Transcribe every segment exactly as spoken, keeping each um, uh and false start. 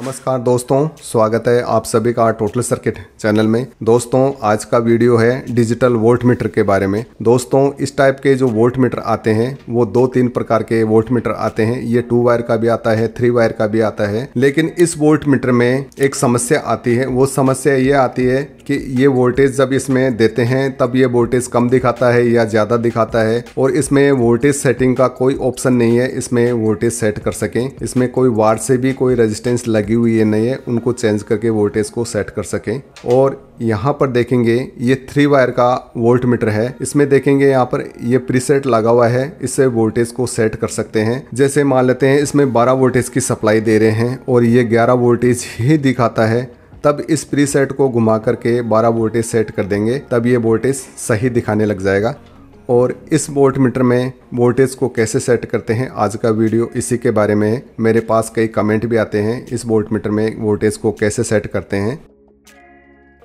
नमस्कार दोस्तों, स्वागत है आप सभी का टोटल सर्किट चैनल में। दोस्तों आज का वीडियो है डिजिटल वोल्ट मीटर के बारे में। दोस्तों इस टाइप के जो वोल्ट मीटर आते हैं वो दो तीन प्रकार के वोल्ट मीटर आते हैं। ये टू वायर का भी आता है, थ्री वायर का भी आता है, लेकिन इस वोल्ट मीटर में एक समस्या आती है। वो समस्या ये आती है कि ये वोल्टेज जब इसमें देते हैं तब ये वोल्टेज कम दिखाता है या ज़्यादा दिखाता है, और इसमें वोल्टेज सेटिंग का कोई ऑप्शन नहीं है। इसमें वोल्टेज सेट कर सकें, इसमें कोई वार से भी कोई रेजिस्टेंस लगी हुई है नहीं है, उनको चेंज करके वोल्टेज को सेट कर सकें। और यहाँ पर देखेंगे ये थ्री वायर का वोल्ट मीटर है। इसमें देखेंगे यहाँ पर ये प्रीसेट लगा हुआ है, इससे वोल्टेज को सेट कर सकते हैं। जैसे मान लेते हैं इसमें बारह वोल्टेज की सप्लाई दे रहे हैं और ये ग्यारह वोल्टेज ही दिखाता है, तब इस प्रीसेट को घुमा करके बारह वोल्टेज सेट कर देंगे, तब ये वोल्टेज सही दिखाने लग जाएगा। और इस वोल्ट मीटर में वोल्टेज को कैसे सेट करते हैं, आज का वीडियो इसी के बारे में है। मेरे पास कई कमेंट भी आते हैं इस वोल्ट मीटर में वोल्टेज को कैसे सेट करते हैं।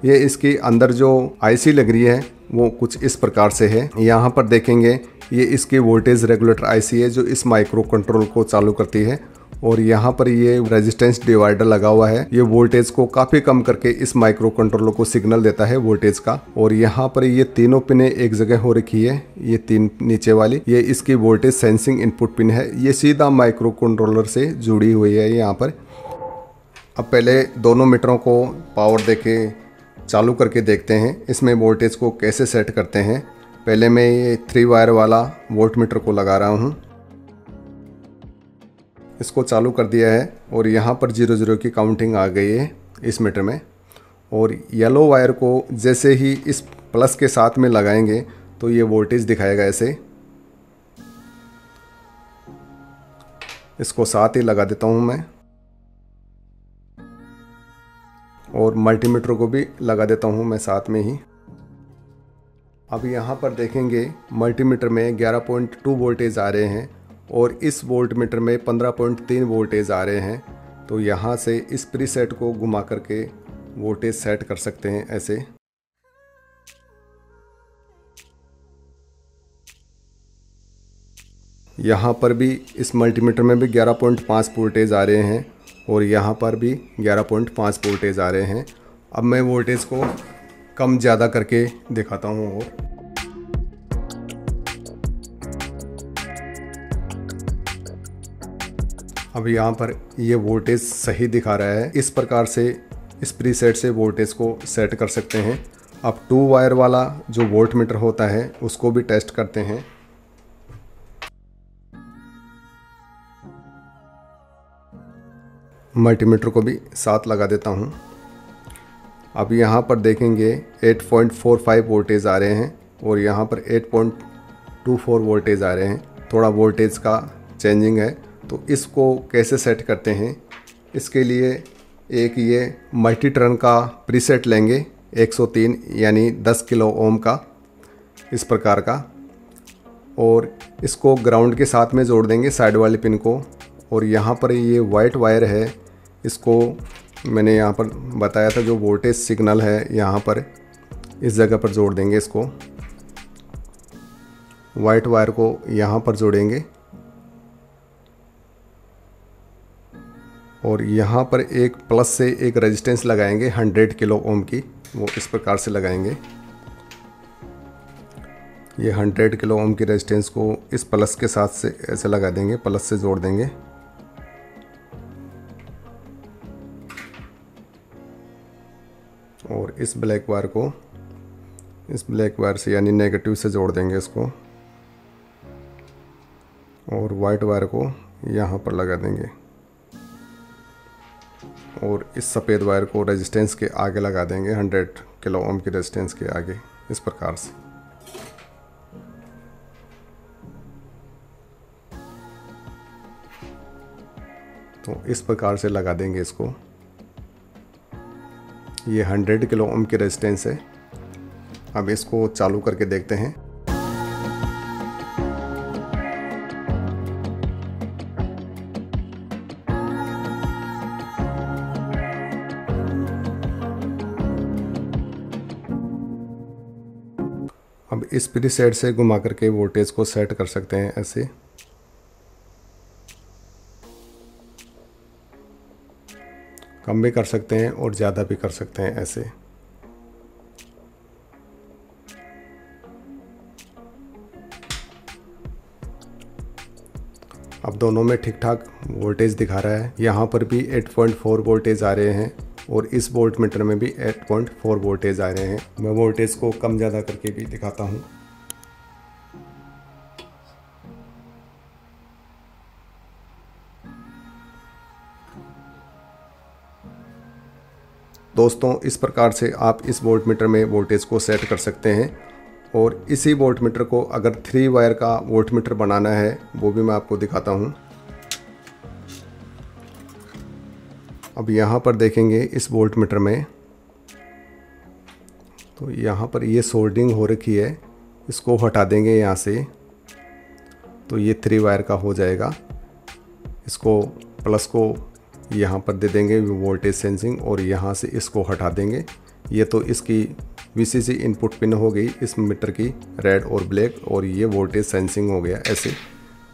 ये इसके अंदर जो आईसी लग रही है वो कुछ इस प्रकार से है। यहाँ पर देखेंगे ये इसकी वोल्टेज रेगुलेटर आईसी है जो इस माइक्रो कंट्रोल को चालू करती है, और यहाँ पर ये रेजिस्टेंस डिवाइडर लगा हुआ है। ये वोल्टेज को काफ़ी कम करके इस माइक्रो कंट्रोलर को सिग्नल देता है वोल्टेज का। और यहाँ पर ये तीनों पिने एक जगह हो रखी है, ये तीन नीचे वाली, ये इसकी वोल्टेज सेंसिंग इनपुट पिन है। ये सीधा माइक्रो कंट्रोलर से जुड़ी हुई है यहाँ पर। अब पहले दोनों मीटरों को पावर दे के चालू करके देखते हैं इसमें वोल्टेज को कैसे सेट करते हैं। पहले मैं ये थ्री वायर वाला वोल्ट मीटर को लगा रहा हूँ, इसको चालू कर दिया है और यहाँ पर जीरो जीरो की काउंटिंग आ गई है इस मीटर में। और येलो वायर को जैसे ही इस प्लस के साथ में लगाएंगे तो ये वोल्टेज दिखाएगा ऐसे। इसको साथ ही लगा देता हूँ मैं, और मल्टीमीटर को भी लगा देता हूँ मैं साथ में ही। अब यहाँ पर देखेंगे मल्टीमीटर में ग्यारह पॉइंट दो वोल्टेज आ रहे हैं और इस वोल्ट मीटर में पंद्रह पॉइंट तीन वोल्टेज आ रहे हैं। तो यहाँ से इस प्रीसेट को घुमा करके वोल्टेज सेट कर सकते हैं ऐसे। यहाँ पर भी इस मल्टीमीटर में भी ग्यारह पॉइंट पाँच वोल्टेज आ रहे हैं और यहाँ पर भी ग्यारह पॉइंट पाँच वोल्टेज आ रहे हैं। अब मैं वोल्टेज को कम ज़्यादा करके दिखाता हूँ। और अब यहाँ पर ये वोल्टेज सही दिखा रहा है। इस प्रकार से इस प्रीसेट से वोल्टेज को सेट कर सकते हैं। अब टू वायर वाला जो वोल्ट मीटर होता है उसको भी टेस्ट करते हैं। मल्टीमीटर को भी साथ लगा देता हूँ। अब यहाँ पर देखेंगे आठ पॉइंट चार पाँच वोल्टेज आ रहे हैं और यहाँ पर आठ पॉइंट दो चार वोल्टेज आ रहे हैं। थोड़ा वोल्टेज का चेंजिंग है, तो इसको कैसे सेट करते हैं, इसके लिए एक ये मल्टी टर्न का प्रीसेट लेंगे एक सौ तीन यानी दस किलो ओम का, इस प्रकार का, और इसको ग्राउंड के साथ में जोड़ देंगे साइड वाले पिन को। और यहाँ पर ये वाइट वायर है, इसको मैंने यहाँ पर बताया था जो वोल्टेज सिग्नल है, यहाँ पर इस जगह पर जोड़ देंगे। इसको वाइट वायर को यहाँ पर जोड़ेंगे और यहाँ पर एक प्लस से एक रेजिस्टेंस लगाएंगे सौ किलो ओम की, वो इस प्रकार से लगाएंगे। ये सौ किलो ओम की रेजिस्टेंस को इस प्लस के साथ से ऐसे लगा देंगे, प्लस से जोड़ देंगे। और इस ब्लैक वायर को इस ब्लैक वायर से यानी नेगेटिव से जोड़ देंगे इसको, और वाइट वायर को यहाँ पर लगा देंगे और इस सफ़ेद वायर को रेजिस्टेंस के आगे लगा देंगे सौ किलो ओम की रेजिस्टेंस के आगे, इस प्रकार से। तो इस प्रकार से लगा देंगे इसको। ये सौ किलो ओम की रेजिस्टेंस है। अब इसको चालू करके देखते हैं। अब इस प्रीसेट से घुमा करके वोल्टेज को सेट कर सकते हैं ऐसे। कम भी कर सकते हैं और ज़्यादा भी कर सकते हैं ऐसे। अब दोनों में ठीक ठाक वोल्टेज दिखा रहा है, यहाँ पर भी आठ पॉइंट चार वोल्टेज आ रहे हैं और इस वोल्ट मीटर में भी आठ पॉइंट चार वोल्टेज आ रहे हैं। मैं वोल्टेज को कम ज़्यादा करके भी दिखाता हूँ। दोस्तों, इस प्रकार से आप इस वोल्ट मीटर में वोल्टेज को सेट कर सकते हैं और इसी वोल्ट मीटर को अगर थ्री वायर का वोल्ट मीटर बनाना है वो भी मैं आपको दिखाता हूँ। अब यहाँ पर देखेंगे इस वोल्ट मीटर में, तो यहाँ पर ये सोल्डिंग हो रखी है, इसको हटा देंगे यहाँ से तो ये थ्री वायर का हो जाएगा। इसको प्लस को यहाँ पर दे देंगे वोल्टेज सेंसिंग और यहाँ से इसको हटा देंगे। ये तो इसकी वीसीसी इनपुट पिन हो गई इस मीटर की, रेड और ब्लैक, और ये वोल्टेज सेंसिंग हो गया। ऐसे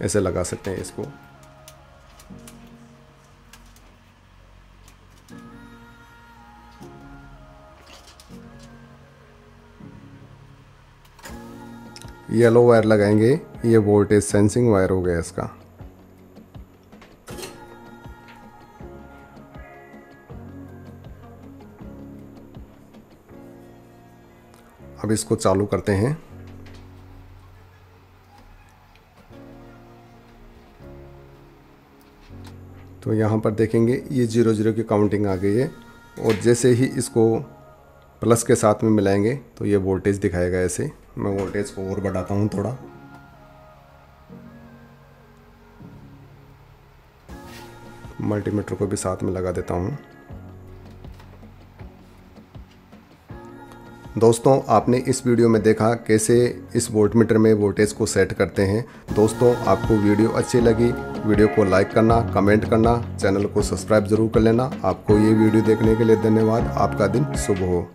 ऐसे लगा सकते हैं इसको। येलो वायर लगाएंगे, ये वोल्टेज सेंसिंग वायर हो गया इसका। अब इसको चालू करते हैं। तो यहाँ पर देखेंगे ये जीरो जीरो की काउंटिंग आ गई है और जैसे ही इसको प्लस के साथ में मिलाएंगे तो ये वोल्टेज दिखाएगा ऐसे। मैं वोल्टेज को और बढ़ाता हूँ थोड़ा। मल्टीमीटर को भी साथ में लगा देता हूँ। दोस्तों, आपने इस वीडियो में देखा कैसे इस वोल्ट मीटर में वोल्टेज को सेट करते हैं। दोस्तों, आपको वीडियो अच्छी लगी, वीडियो को लाइक करना, कमेंट करना, चैनल को सब्सक्राइब जरूर कर लेना। आपको ये वीडियो देखने के लिए धन्यवाद। आपका दिन शुभ हो।